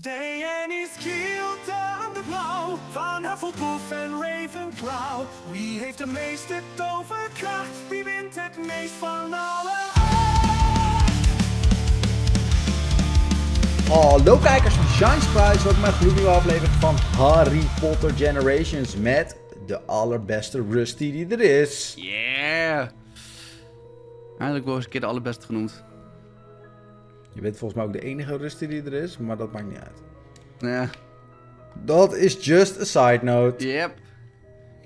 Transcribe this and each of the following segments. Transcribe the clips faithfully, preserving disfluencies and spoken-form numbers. Dayan is killed aan de blauw van Hufflepuff en Ravenclaw. Wie heeft de meeste toverkracht? Wie wint het meest van alle? Hallo kijkers van ShineSprites, welkom bij een gloednieuwe aflevering van Harry Potter Generations met de allerbeste Rusty die er is. Yeah! Eigenlijk wel eens een keer de allerbeste genoemd. Je bent volgens mij ook de enige Rusty die er is, maar dat maakt niet uit. Ja. Dat is just a side note. Yep.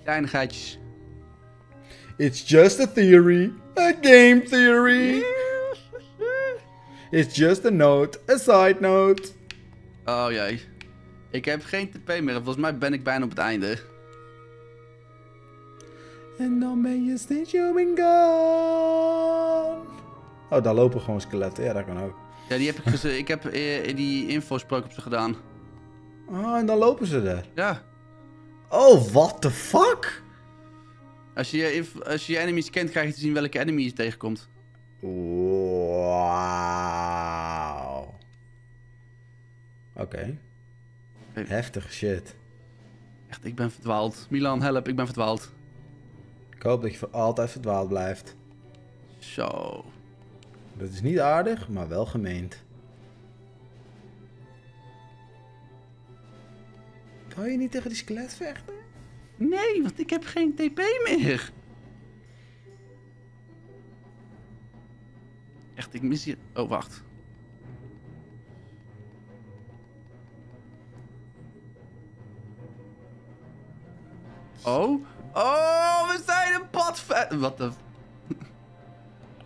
Kleinigheidjes. It's just a theory. A game theory. Yeah. It's just a note. A side note. Oh jee. Ik heb geen T P meer. Volgens mij ben ik bijna op het einde. En dan ben je steeds human gone. Oh, daar lopen gewoon skeletten. Ja, dat kan ook. Ja, die heb ik, dus, ik heb eh, die infospreuk op ze gedaan. Oh, en dan lopen ze er. Ja. Oh, what the fuck? Als je als je enemies kent, krijg je te zien welke enemy je tegenkomt. Wauw. Oké. Okay. Heftig shit. Echt, ik ben verdwaald. Milan, help, ik ben verdwaald. Ik hoop dat je voor altijd verdwaald blijft. Zo. Dat is niet aardig, maar wel gemeend. Kan je niet tegen die skelet vechten? Nee, want ik heb geen T P meer. Echt, ik mis je. Oh, wacht. Oh. Oh, we zijn een pad. Wat de...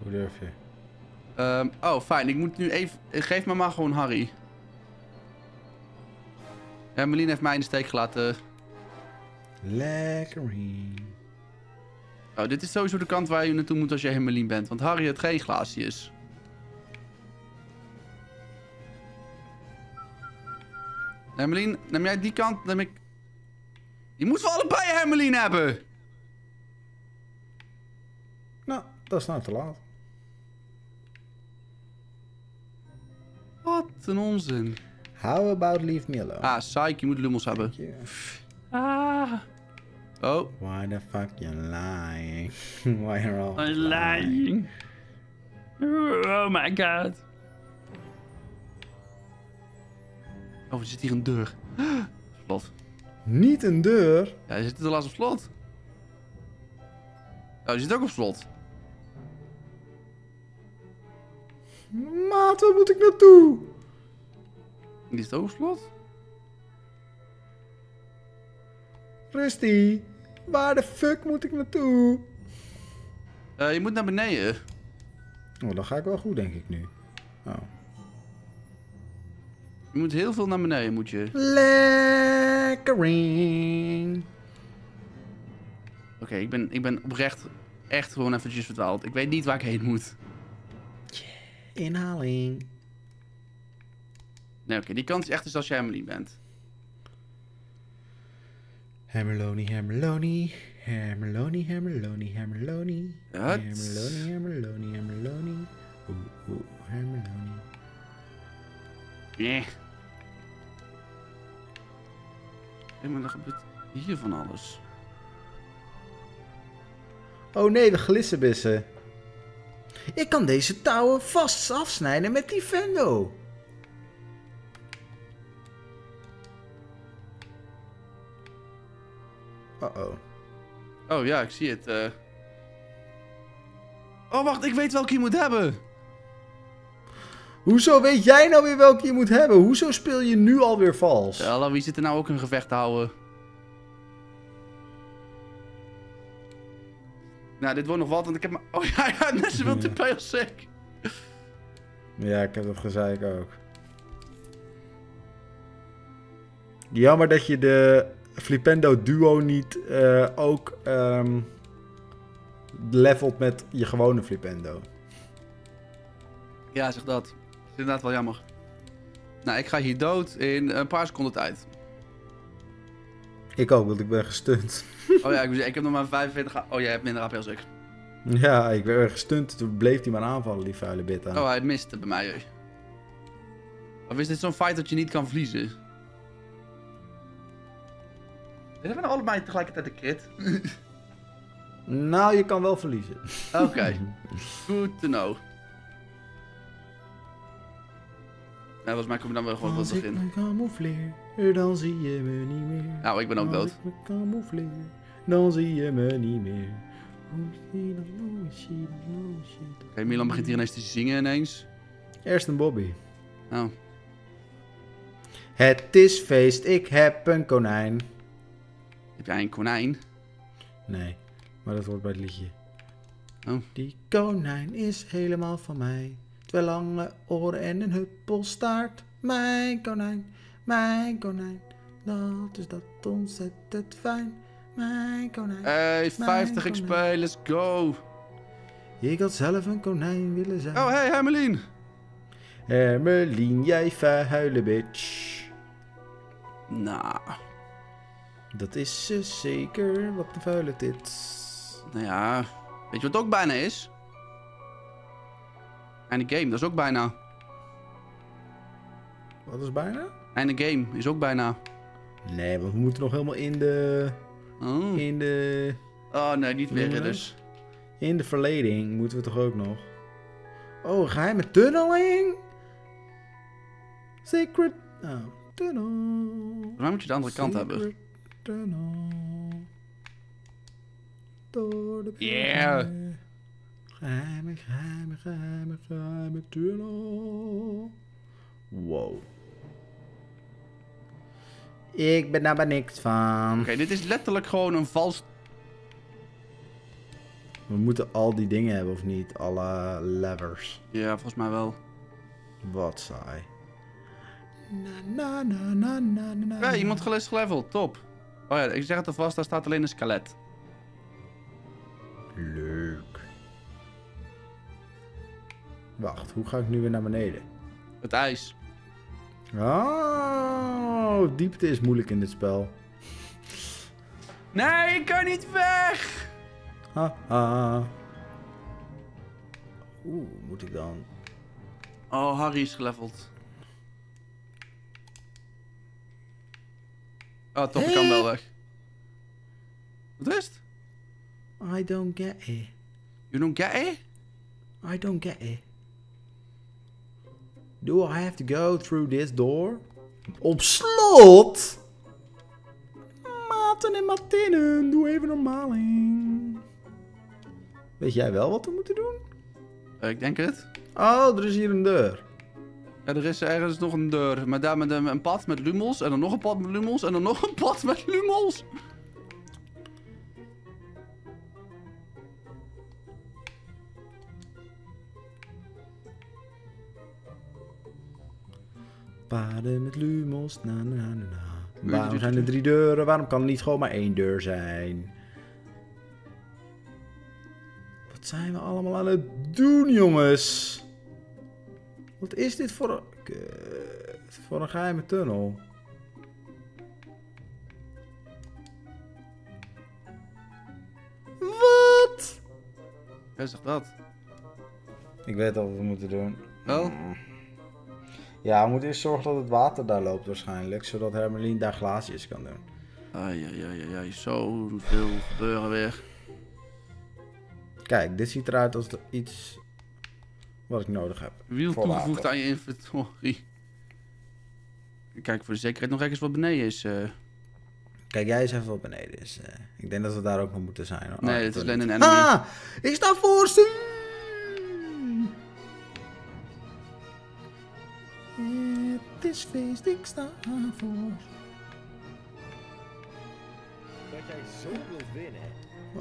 Hoe durf je? Um, oh, fijn. Ik moet nu even... Geef me maar gewoon Harry. Hermelien heeft mij in de steek gelaten. Lekkerie. Oh, dit is sowieso de kant waar je naartoe moet als je Hermelien bent. Want Harry heeft geen glaasjes. Hermelien, neem jij die kant? Neem ik... Die moeten we allebei Hermelien hebben! Nou, dat is nou te laat. Wat een onzin. How about leave me alone? Ah, psych, je moet Lumos hebben. Ah. Oh. Why the fuck you lying? Why are all I'm lying? lying? Oh my god. Oh, er zit hier een deur. Slot. Niet een deur? Ja, die zit er laatst op slot. Oh, die zit ook op slot. Maat, waar moet ik naartoe? Die is het ook op slot. Rusty, waar de fuck moet ik naartoe? Uh, je moet naar beneden. Oh, dan ga ik wel goed, denk ik nu. Oh. Je moet heel veel naar beneden, moet je. Lekkering. Oké, okay, ik, ben, ik ben oprecht echt gewoon eventjes verdwaald. Ik weet niet waar ik heen moet. Inhaling. Nee, oké, okay, die kans is echt dus als je Hermelien bent. Hermeloni, Hermeloni, Hermeloni, Hermeloni, Hermeloni. Hermeloni, Hermeloni, Hermeloni. Oeh, oeh, Hermeloni. Nee. Hé, maar er gebeurt hier van alles. Oh nee, de glissenbissen. Ik kan deze touwen vast afsnijden met die Flipendo. Uh-oh. Oh ja, ik zie het. Uh... Oh wacht, ik weet welke je moet hebben. Hoezo weet jij nou weer welke je moet hebben? Hoezo speel je nu alweer vals? Hallo, wie zit er nou ook een gevecht te houden? Nou, dit wordt nog wat, want ik heb maar... Oh ja, ja, net zoveel T P als ik. Ja, ik heb dat gezeik ook. Jammer dat je de Flipendo duo niet uh, ook um, levelt met je gewone Flipendo. Ja, zeg dat. Dat is inderdaad wel jammer. Nou, ik ga hier dood in een paar seconden tijd. Ik ook, want ik ben gestunt. Oh ja, ik, ik heb nog maar vijfenveertig... Oh, jij hebt minder A P als ik. Ja, ik ben gestunt. Toen bleef hij maar aanvallen, die vuile bit aan. Oh, hij miste bij mij. Of is dit zo'n fight dat je niet kan verliezen? Hebben we nou allebei tegelijkertijd een crit? Nou, je kan wel verliezen. Oké. Okay. Good to know. Ja, volgens mij kom je dan wel gewoon rustig in. Dan zie je me niet meer. Nou, ik ben ook dood. Dan zie je me niet meer. Oké, okay, Milan begint hier ineens te zingen ineens. Eerst een Bobby. Oh. Het is feest, ik heb een konijn. Heb jij een konijn? Nee, maar dat hoort bij het liedje. Oh. Die konijn is helemaal van mij. Twee lange oren en een huppelstaart. Mijn konijn, mijn konijn. Dat is dat ontzettend fijn. Mijn konijn. Hey, vijftig X P, let's go. Ik had zelf een konijn willen zijn. Oh, hey, Hermelien. Hermelien, jij vuile bitch. Nou. Nah. Dat is ze zeker. Wat een vuile dit. Nou ja. Weet je wat het ook bijna is? Einde game, dat is ook bijna. Wat is bijna? Einde game, is ook bijna. Nee, want we moeten nog helemaal in de... Oh. In de... Oh nee, niet meer dus. In de verleding moeten we toch ook nog. Oh, geheime tunneling? Secret... Oh, tunnel. Waarom moet je de andere kant Secret hebben? Tunnel. Door de... Yeah! Geheime, geheime, geheime, geheime tunnel. Wow. Ik ben daar maar niks van. Oké, okay, dit is letterlijk gewoon een vals... We moeten al die dingen hebben, of niet? Alle levers. Ja, volgens mij wel. Wat saai. Na, na, na, na, na, na, ja, iemand geleest geleveld. Top. Oh ja, ik zeg het alvast, daar staat alleen een skelet. Leuk. Wacht, hoe ga ik nu weer naar beneden? Het ijs. Oh, diepte is moeilijk in dit spel. Nee, ik kan niet weg! Haha. Oeh, moet ik dan... Oh, Harry is geleveld. Oh, top, hey. Ik kan wel weg. Wat is het? I don't get it. You don't get it? I don't get it. Do I have to go through this door? Op slot? Maten en Martinnen, doe even normaling. Weet jij wel wat we moeten doen? Uh, ik denk het. Oh, er is hier een deur. Ja, er is ergens nog een deur. Maar daar met een, een pad met Lumos. En dan nog een pad met Lumos. En dan nog een pad met Lumos. Paden met Lumos, na na na na. Waarom zijn er drie deuren? Waarom kan er niet gewoon maar één deur zijn? Wat zijn we allemaal aan het doen, jongens? Wat is dit voor een... Kut, voor een geheime tunnel? Wat? Jij zegt dat. Ik weet al wat we moeten doen. Oh. Ja, we moeten eerst zorgen dat het water daar loopt waarschijnlijk, zodat Hermelien daar glaasjes kan doen. Ai, ai, ai, ai, zo veel gebeuren weer. Kijk, dit ziet eruit als iets wat ik nodig heb. Wiel toegevoegd water aan je inventory. Kijk voor de zekerheid nog eens wat beneden is. Uh... Kijk, jij is even wat beneden is. Uh, ik denk dat we daar ook nog moeten zijn. Hoor. Nee, oh, het is alleen een enemy. Ah, ik sta voor ze! Het is feest, ik sta voor. Dat jij zo wilt winnen.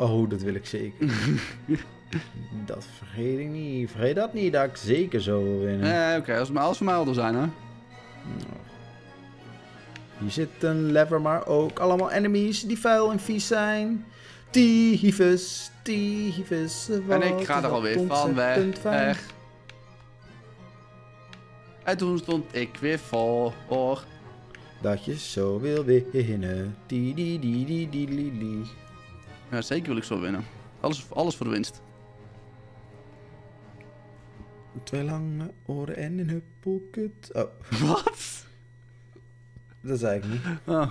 Oh, dat wil ik zeker. Dat vergeet ik niet. Vergeet dat niet, dat ik zeker zo wil winnen. Nee, oké, okay, als we maar als we maar al zijn, hè. Hier zit een lever, maar ook allemaal enemies die vuil en vies zijn. Tyfus, tyfus. En ik ga er alweer van weg, weg. En toen stond ik weer vol, hoor. Dat je zo wil winnen. Die, die, die, die, die, die, die. Ja, zeker wil ik zo winnen. Alles, alles voor de winst. Twee lange oren en een huppelkut. Oh. Wat? Dat zei ik niet. Oh.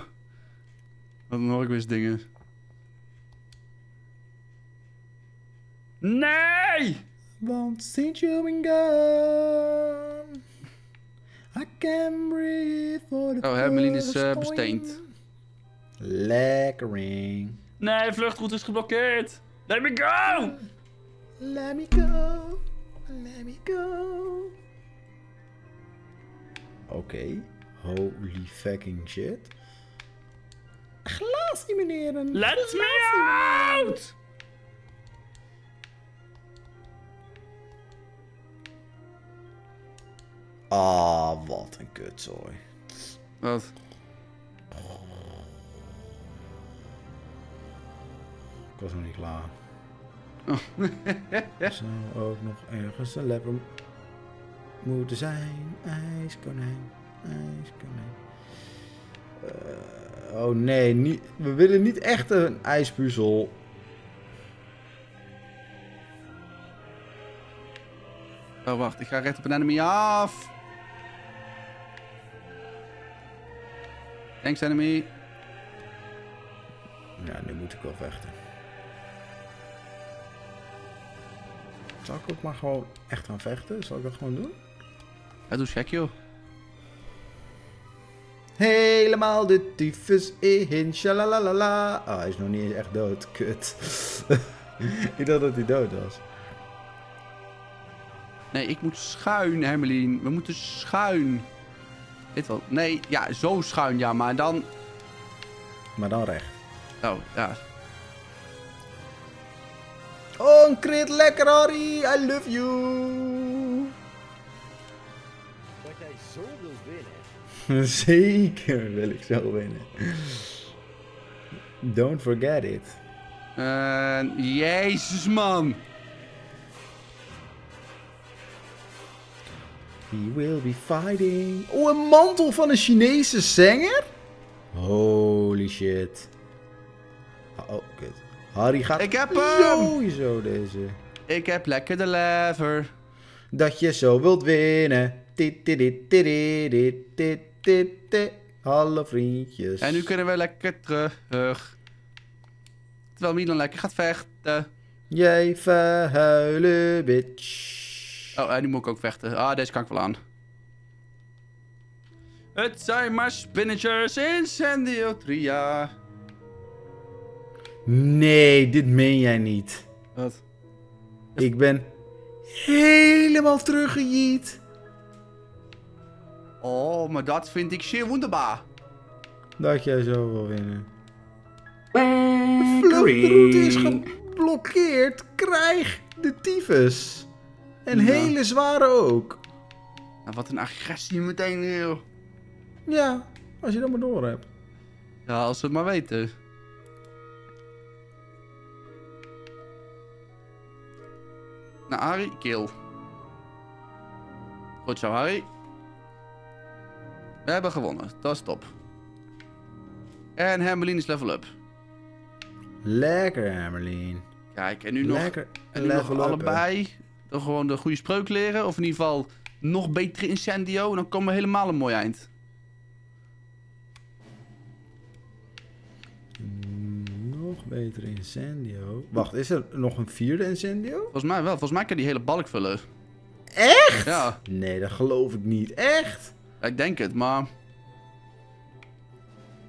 Wat een Horgwiz dingen. Nee! Want since you've been gone, I can breathe for the... Oh, Hermelien is uh, besteend. Lekkering. Nee, vluchtroute is geblokkeerd. Let me go! Let me go. Let me go. Oké. Okay. Holy fucking shit. Glaasje, meneer. Let glaasje me out! Ah, wat een kutzooi. Wat? Ik was nog niet klaar. Oh. Zou ook nog ergens een leper moeten zijn. IJskonijn, IJskonijn. Uh, oh nee, niet, we willen niet echt een ijspuzzel. Oh wacht, ik ga recht op een enemy af. Thanks enemy. Ja, nu moet ik wel vechten. Zal ik ook maar gewoon echt gaan vechten? Zal ik dat gewoon doen? Ja, doe gek joh. Helemaal de tyfus in, shalalala. Ah, oh, hij is nog niet eens echt dood, kut. Ik dacht dat hij dood was. Nee, ik moet schuin, Hermelien. We moeten schuin. Dit wel. Nee, ja, zo schuin, ja, maar dan... Maar dan recht. Oh, ja. Oh, een crit, lekker, Harry. I love you. Dat jij zo wil winnen. Zeker wil ik zo winnen. Don't forget it. Uh, Jezus, man. We will be fighting. Oh, een mantel van een Chinese zanger? Holy shit. Oh, kut. Harry gaat... Ik heb hem! Sowieso deze. Ik heb lekker de lever. Dat je zo wilt winnen. Dit, dit, dit, dit, dit, dit, dit, dit. Hallo vriendjes. En nu kunnen we lekker terug. Terwijl Milan lekker gaat vechten. Jij verhuilen, bitch. Oh, en nu moet ik ook vechten. Ah, deze kan ik wel aan. Het zijn maar spinnetjes Incendio Tria. Nee, dit meen jij niet. Wat? Ik ben helemaal teruggejiet. Oh, maar dat vind ik zeer wonderbaar. Dat jij zo wil winnen. De vluchtroute is geblokkeerd. Krijg de tyfus. En ja, hele zware ook. Nou, wat een agressie meteen, joh. Ja, als je dat maar door hebt. Ja, als we het maar weten. Nou, Harry, kill. Goed zo, Harry. We hebben gewonnen. Dat is top. En Hermelien is level up. Lekker, Hermelien. Kijk, en nu Lekker, nog, en nu nog allebei... Gewoon de goede spreuk leren. Of in ieder geval nog betere Incendio. En dan komen we helemaal een mooi eind. Nog betere Incendio. Wacht, is er nog een vierde Incendio? Volgens mij wel. Volgens mij kan die hele balk vullen. Echt? Ja. Nee, dat geloof ik niet. Echt? Ja, ik denk het, maar...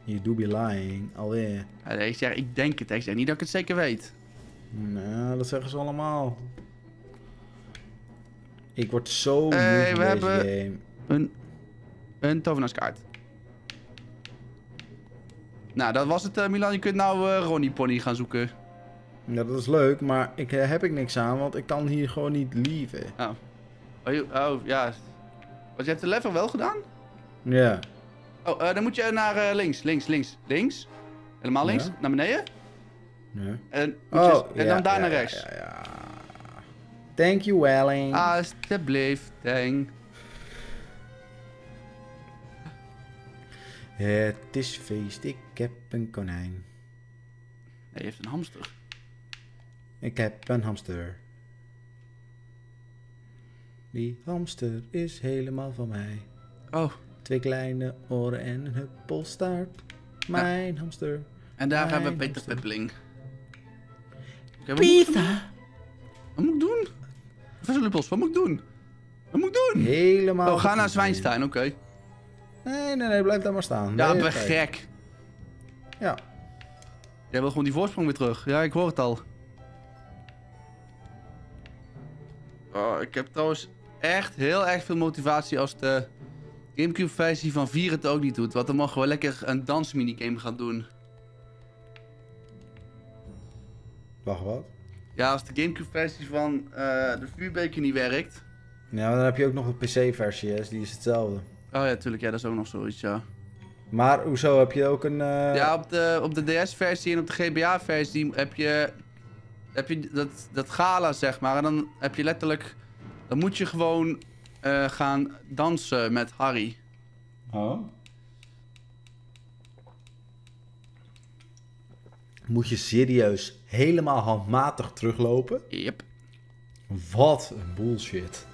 You do be lying. Alweer. Ja, ik zeg, ik denk het. Ik zeg niet dat ik het zeker weet. Nou, dat zeggen ze allemaal. Ik word zo hey, moe van deze game. We hebben een, een Tovenaarskaart. Nou, dat was het, uh, Milan. Je kunt nou uh, Ronnie Pony gaan zoeken. Ja, dat is leuk, maar ik, uh, heb ik niks aan, want ik kan hier gewoon niet leven. Oh, oh, oh ja. Want je hebt de level wel gedaan? Ja. Yeah. Oh, uh, dan moet je naar uh, links, links, links, links. Helemaal links, ja. Naar beneden. Ja. En, oh, je, en ja, dan daar ja, naar rechts. Ja, ja, ja. Thank you, Welling. Alsjeblieft, dang. Het is feest, ik heb een konijn. Hij heeft een hamster. Ik heb een hamster. Die hamster is helemaal van mij. Oh. Twee kleine oren en een huppelstaart. Mijn ja. hamster. En daar gaan we Peter Peppeling. Okay, Peter! Wat moet ik doen? Verslupels, wat moet ik doen? Wat moet ik doen? Helemaal. Oh, ga naar Zweinstein, oké. Okay. Nee, nee, nee, blijf daar maar staan. Ja, ben gek. Ja. Jij wil gewoon die voorsprong weer terug. Ja, ik hoor het al. Oh, ik heb trouwens echt heel erg veel motivatie als de Gamecube versie van vier het ook niet doet. Want dan mogen we lekker een dansminigame gaan doen. Wacht, wat? Ja, als de Gamecube versie van uh, de vuurbeker niet werkt. Ja, maar dan heb je ook nog de P C versie, hè? Dus die is hetzelfde. Oh ja, tuurlijk. Ja, dat is ook nog zoiets, ja. Maar hoezo? Heb je ook een... Uh... Ja, op de, op de D S-versie en op de G B A-versie heb je, heb je dat, dat gala, zeg maar. En dan heb je letterlijk... Dan moet je gewoon uh, gaan dansen met Harry. Oh. Moet je serieus helemaal handmatig teruglopen? Yep. Wat een bullshit.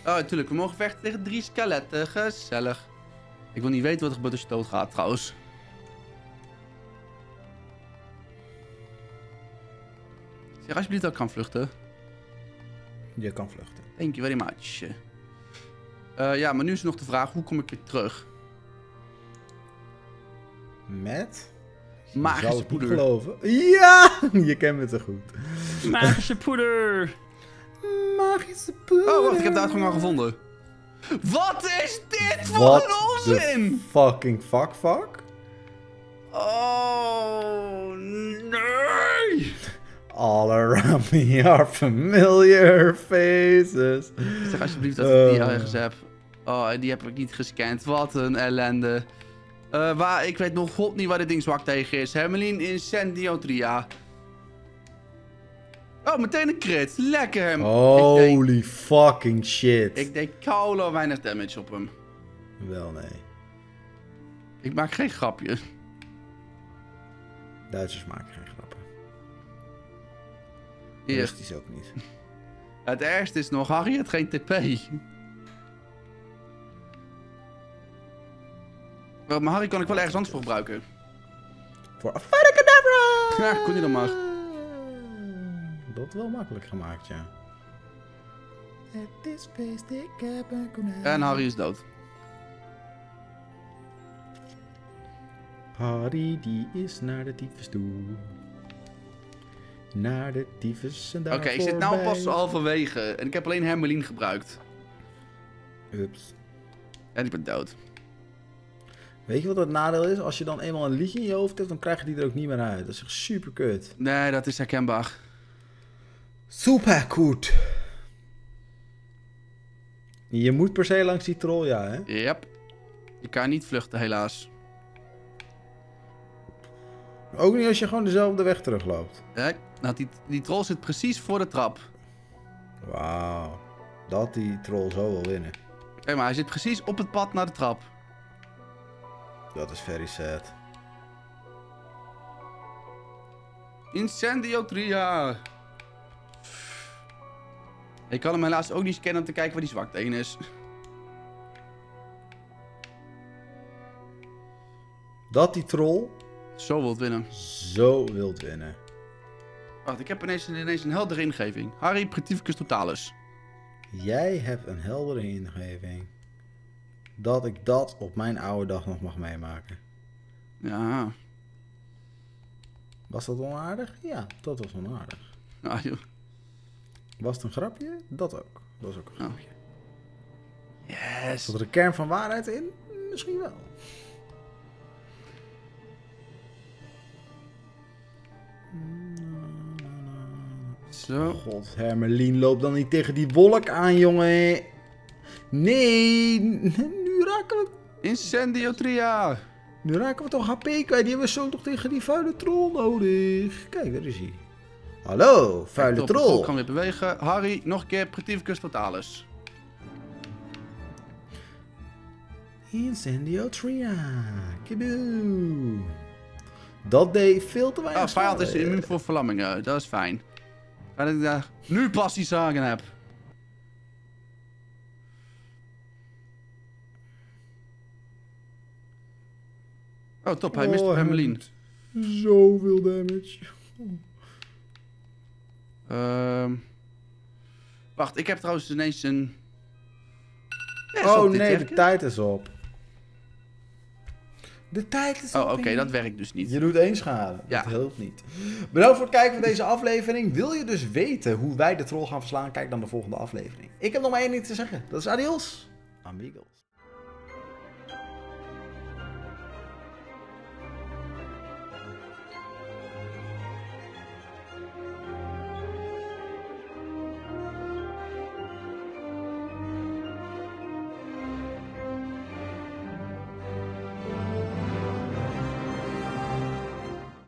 Oh, natuurlijk. We mogen vechten tegen drie skeletten. Gezellig. Ik wil niet weten wat er gebeurt als je doodgaat, trouwens. Zeg alsjeblieft dat ik kan vluchten. Je kan vluchten. Thank you very much. Uh, ja, maar nu is nog de vraag, hoe kom ik weer terug? Met? Magische poeder. Geloven. Ja, je kent me te goed. Magische poeder. Magische poeder. Oh, wacht, ik heb de uitgang al gevonden. Wat is dit voor What een onzin? Fucking fuck fuck. Oh, nee. All around me are familiar faces. Zeg alsjeblieft dat ik die ergens heb. Oh, die heb ik niet gescand. Wat een ellende. Uh, waar, ik weet nog god niet waar dit ding zwak tegen is. Hermelien, Incendio, Tria. Oh, meteen een crit. Lekker hem. Holy deed, fucking shit. Ik deed koulo weinig damage op hem. Wel, nee. Ik maak geen grapje. Duitsers maken geen grappen. Eerst is ook niet. Het ergste is nog, Harry had geen T P. Maar Harry kan ik wel ergens anders voor gebruiken. Voor Abracadabra! Ja, kon hij dan maar. Dat wel makkelijk gemaakt, ja. En Harry is dood. Harry die is naar de tyfus toe. Naar de tyfus en daar Oké, okay, ik zit nou pas halverwege. En ik heb alleen Hermelien gebruikt. Ups. En ik ben dood. Weet je wat het nadeel is? Als je dan eenmaal een liedje in je hoofd hebt, dan krijg je die er ook niet meer uit. Dat is echt super kut. Nee, dat is herkenbaar. Super goed. Je moet per se langs die troll, ja, hè? Yep. Je kan niet vluchten, helaas. Ook niet als je gewoon dezelfde weg terugloopt. Nee, nou, die, die troll zit precies voor de trap. Wauw. Dat die troll zo wil winnen. Hé, hey, maar hij zit precies op het pad naar de trap. Dat is very sad. Incendio Tria. Ik kan hem helaas ook niet scannen om te kijken waar die zwak tegen is. Dat die troll... Zo wilt winnen. Zo wilt winnen. Wacht, ik heb ineens, ineens een heldere ingeving. Harry, Petrificus Totalus. Jij hebt een heldere ingeving. Dat ik dat op mijn oude dag nog mag meemaken. Ja. Was dat onaardig? Ja, dat was onaardig. Ah, joh. Was het een grapje? Dat ook. Dat was ook een grapje. Oh. Yes. Zat er een kern van waarheid in? Misschien wel. Zo. Oh god, Hermelien, loopt dan niet tegen die wolk aan, jongen. Nee, nu raken we... Incendio Tria. Nu raken we toch H P kwijt. Die hebben we zo toch tegen die vuile troll nodig. Kijk, daar is hij. Hallo, vuile Kijk, troll. Ik kan weer bewegen. Harry, nog een keer Petrificus Totalus. Incendio Tria. Kaboom. Dat deed veel te weinig. Ah, vijand is immuun voor verlammingen. Dat is fijn. Dat ik daar nu pas iets aan heb. Oh, top. Hij oh, mist Hermelien. Zoveel damage. Oh. Um, wacht, ik heb trouwens ineens een... Ja, oh nee, werken? De tijd is op. De tijd is... Oh, oké, okay, dat werkt dus niet. Je doet één schade. Ja. Dat helpt niet. Bedankt voor het kijken van deze aflevering. Wil je dus weten hoe wij de troll gaan verslaan? Kijk dan de volgende aflevering. Ik heb nog maar één ding te zeggen. Dat is adios. Amigos.